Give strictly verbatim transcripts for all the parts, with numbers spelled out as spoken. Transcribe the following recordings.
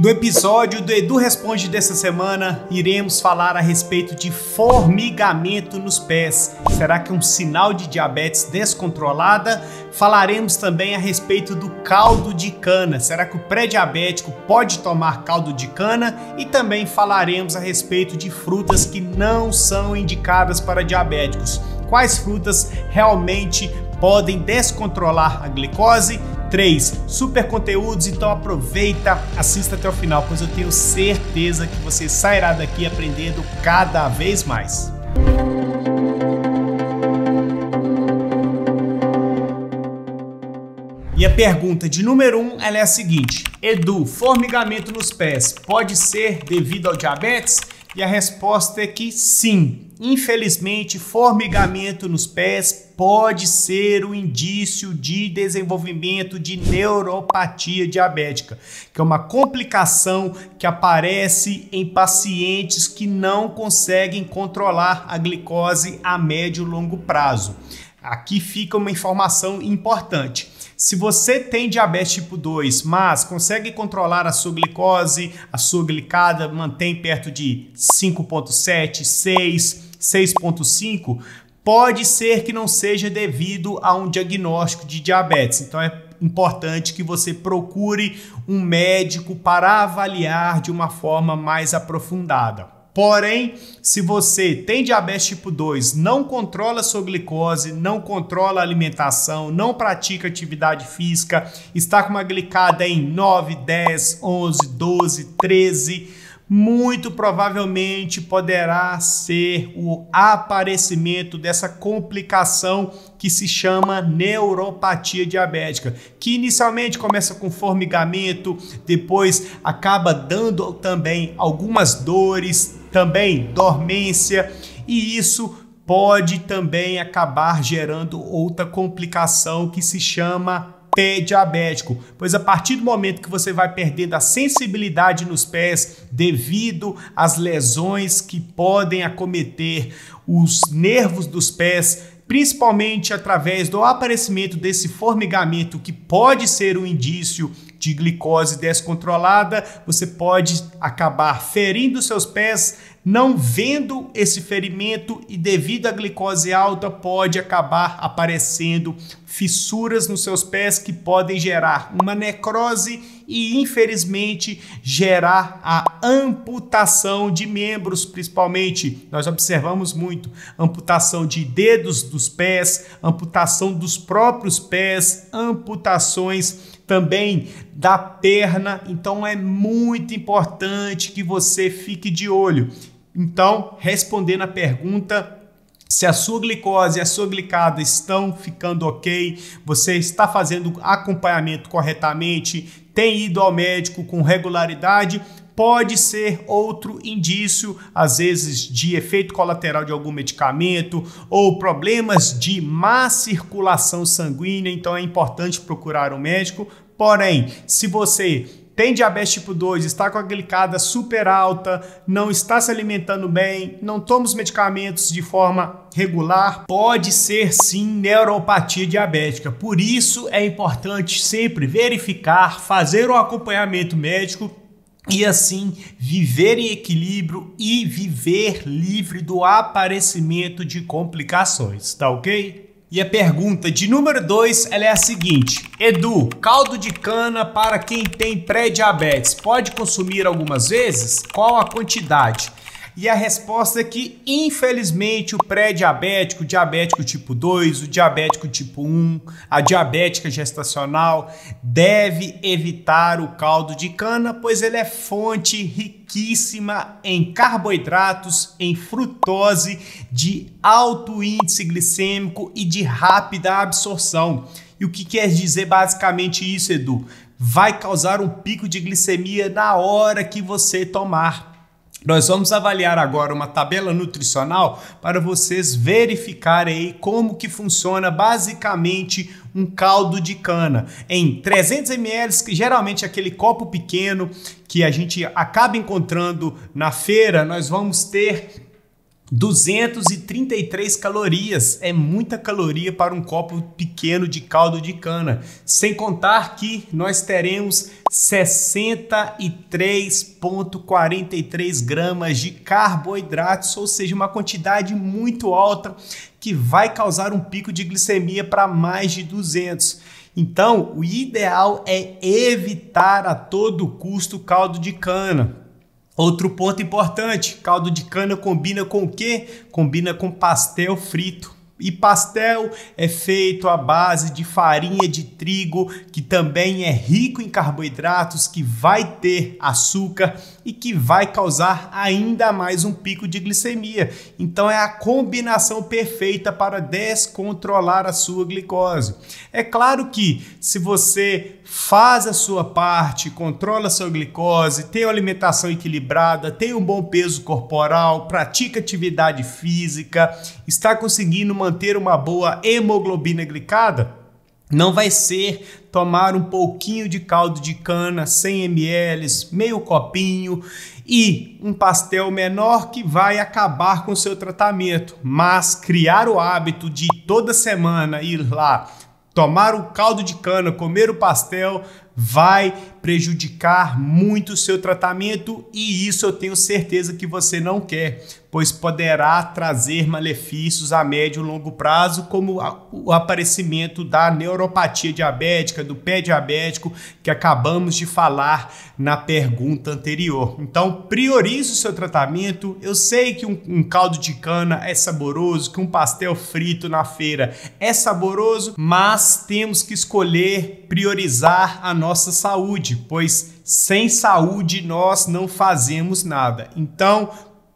No episódio do Edu Responde dessa semana, iremos falar a respeito de formigamento nos pés. Será que é um sinal de diabetes descontrolada? Falaremos também a respeito do caldo de cana. Será que o pré-diabético pode tomar caldo de cana? E também falaremos a respeito de frutas que não são indicadas para diabéticos. Quais frutas realmente podem descontrolar a glicose? Três super conteúdos, então aproveita, assista até o final, pois eu tenho certeza que você sairá daqui aprendendo cada vez mais. E a pergunta de número um, ela é a seguinte: Edu, formigamento nos pés pode ser devido ao diabetes? E a resposta é que sim. Infelizmente, formigamento nos pés pode ser um indício de desenvolvimento de neuropatia diabética, que é uma complicação que aparece em pacientes que não conseguem controlar a glicose a médio e longo prazo. Aqui fica uma informação importante. Se você tem diabetes tipo dois, mas consegue controlar a sua glicose, a sua glicada, mantém perto de cinco ponto sete, seis, seis ponto cinco, pode ser que não seja devido a um diagnóstico de diabetes. Então é importante que você procure um médico para avaliar de uma forma mais aprofundada. Porém, se você tem diabetes tipo dois, não controla sua glicose, não controla a alimentação, não pratica atividade física, está com uma glicada em nove, dez, onze, doze, treze, muito provavelmente poderá ser o aparecimento dessa complicação que se chama neuropatia diabética, que inicialmente começa com formigamento, depois acaba dando também algumas dores, também dormência, e isso pode também acabar gerando outra complicação que se chama pé diabético, pois a partir do momento que você vai perdendo a sensibilidade nos pés devido às lesões que podem acometer os nervos dos pés, principalmente através do aparecimento desse formigamento, que pode ser um indício de glicose descontrolada, você pode acabar ferindo seus pés, não vendo esse ferimento, e devido à glicose alta pode acabar aparecendo fissuras nos seus pés que podem gerar uma necrose e, infelizmente, gerar a amputação de membros, principalmente. Nós observamos muito amputação de dedos dos pés, amputação dos próprios pés, amputações também da perna. Então é muito importante que você fique de olho. Então, respondendo a pergunta, se a sua glicose e a sua glicada estão ficando ok, você está fazendo acompanhamento corretamente, tem ido ao médico com regularidade, pode ser outro indício, às vezes, de efeito colateral de algum medicamento ou problemas de má circulação sanguínea, então é importante procurar um médico. Porém, se você tem diabetes tipo dois, está com a glicada super alta, não está se alimentando bem, não toma os medicamentos de forma regular, pode ser sim neuropatia diabética. Por isso é importante sempre verificar, fazer um acompanhamento médico e assim viver em equilíbrio e viver livre do aparecimento de complicações, tá ok? E a pergunta de número dois, ela é a seguinte: Edu, caldo de cana para quem tem pré-diabetes pode consumir algumas vezes? Qual a quantidade? E a resposta é que, infelizmente, o pré-diabético, o diabético tipo dois, o diabético tipo um, a diabética gestacional deve evitar o caldo de cana, pois ele é fonte riquíssima em carboidratos, em frutose, de alto índice glicêmico e de rápida absorção. E o que quer dizer basicamente isso, Edu? Vai causar um pico de glicemia na hora que você tomar. Nós vamos avaliar agora uma tabela nutricional para vocês verificarem aí como que funciona basicamente um caldo de cana. Em trezentos mililitros, que geralmente é aquele copo pequeno que a gente acaba encontrando na feira, nós vamos ter duzentas e trinta e três calorias, é muita caloria para um copo pequeno de caldo de cana, sem contar que nós teremos sessenta e três vírgula quarenta e três gramas de carboidratos, ou seja, uma quantidade muito alta que vai causar um pico de glicemia para mais de duzentos. Então, o ideal é evitar a todo custo caldo de cana. Outro ponto importante, caldo de cana combina com o quê? Combina com pastel frito. E pastel é feito à base de farinha de trigo, que também é rico em carboidratos, que vai ter açúcar e que vai causar ainda mais um pico de glicemia. Então é a combinação perfeita para descontrolar a sua glicose. É claro que se você faz a sua parte, controla a sua glicose, tem uma alimentação equilibrada, tem um bom peso corporal, pratica atividade física, está conseguindo manter uma boa hemoglobina glicada, não vai ser tomar um pouquinho de caldo de cana, cem mililitros, meio copinho e um pastel menor que vai acabar com o seu tratamento. Mas criar o hábito de toda semana ir lá tomar o caldo de cana, comer o pastel, vai prejudicar muito o seu tratamento e isso eu tenho certeza que você não quer, pois poderá trazer malefícios a médio e longo prazo, como o aparecimento da neuropatia diabética, do pé diabético, que acabamos de falar na pergunta anterior. Então, priorize o seu tratamento. Eu sei que um, um caldo de cana é saboroso, que um pastel frito na feira é saboroso, mas temos que escolher priorizar a nossa nossa saúde, pois sem saúde nós não fazemos nada. Então,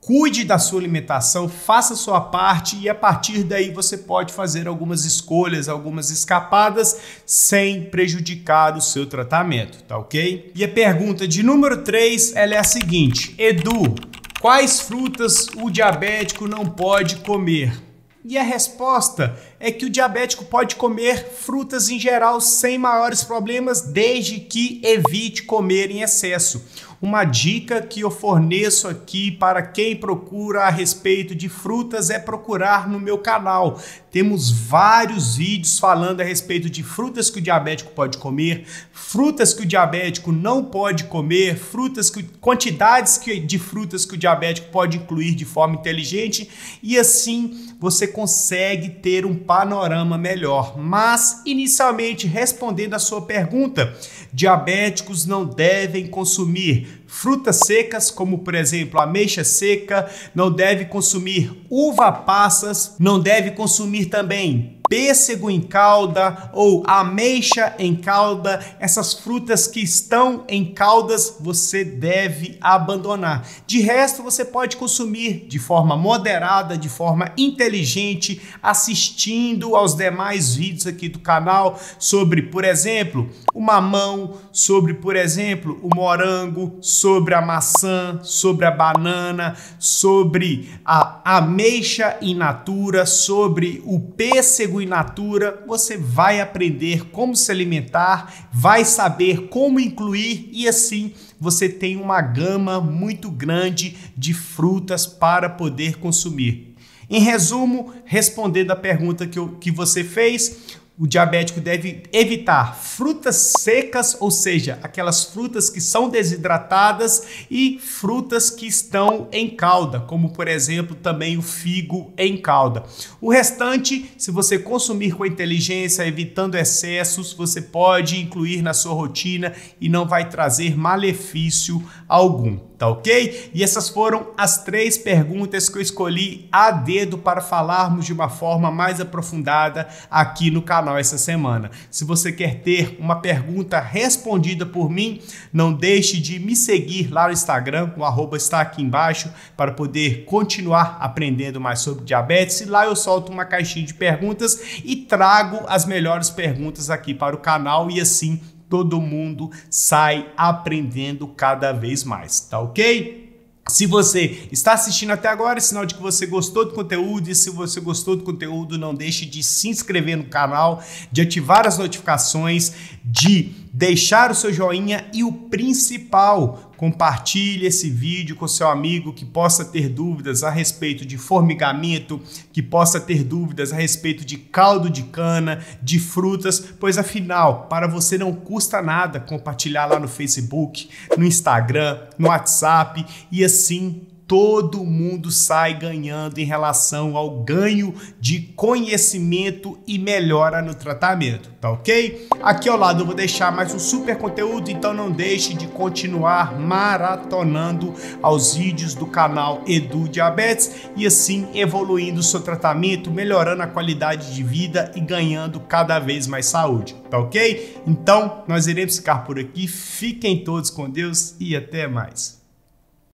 cuide da sua alimentação, faça a sua parte e a partir daí você pode fazer algumas escolhas, algumas escapadas sem prejudicar o seu tratamento, tá ok? E a pergunta de número três, ela é a seguinte: Edu, quais frutas o diabético não pode comer? E a resposta é que o diabético pode comer frutas em geral sem maiores problemas, desde que evite comer em excesso. Uma dica que eu forneço aqui para quem procura a respeito de frutas é procurar no meu canal. Temos vários vídeos falando a respeito de frutas que o diabético pode comer, frutas que o diabético não pode comer, frutas que, quantidades que, de frutas que o diabético pode incluir de forma inteligente e assim você consegue ter um panorama melhor. Mas, inicialmente, respondendo a sua pergunta, diabéticos não devem consumir frutas secas, como por exemplo ameixa seca, não deve consumir uva passas, não deve consumir também pêssego em calda ou ameixa em calda. Essas frutas que estão em caldas você deve abandonar. De resto, você pode consumir de forma moderada, de forma inteligente, assistindo aos demais vídeos aqui do canal sobre, por exemplo, o mamão, sobre, por exemplo, o morango, sobre a maçã, sobre a banana, sobre a ameixa in natura, sobre o pêssego in natura. Você vai aprender como se alimentar, vai saber como incluir e assim você tem uma gama muito grande de frutas para poder consumir. Em resumo, respondendo a pergunta que, eu, que você fez, o diabético deve evitar frutas secas, ou seja, aquelas frutas que são desidratadas e frutas que estão em calda, como por exemplo também o figo em calda. O restante, se você consumir com inteligência, evitando excessos, você pode incluir na sua rotina e não vai trazer malefício algum. Tá ok? E essas foram as três perguntas que eu escolhi a dedo para falarmos de uma forma mais aprofundada aqui no canal essa semana. Se você quer ter uma pergunta respondida por mim, não deixe de me seguir lá no Instagram, o arroba está aqui embaixo, para poder continuar aprendendo mais sobre diabetes. E lá eu solto uma caixinha de perguntas e trago as melhores perguntas aqui para o canal e assim todo mundo sai aprendendo cada vez mais, tá ok? Se você está assistindo até agora, é sinal de que você gostou do conteúdo e se você gostou do conteúdo, não deixe de se inscrever no canal, de ativar as notificações, de deixar o seu joinha e o principal, compartilhe esse vídeo com seu amigo que possa ter dúvidas a respeito de formigamento, que possa ter dúvidas a respeito de caldo de cana, de frutas, pois afinal, para você não custa nada compartilhar lá no Facebook, no Instagram, no WhatsApp e assim todo mundo sai ganhando em relação ao ganho de conhecimento e melhora no tratamento, tá ok? Aqui ao lado eu vou deixar mais um super conteúdo, então não deixe de continuar maratonando aos vídeos do canal Edu Diabetes e assim evoluindo o seu tratamento, melhorando a qualidade de vida e ganhando cada vez mais saúde, tá ok? Então nós iremos ficar por aqui, fiquem todos com Deus e até mais.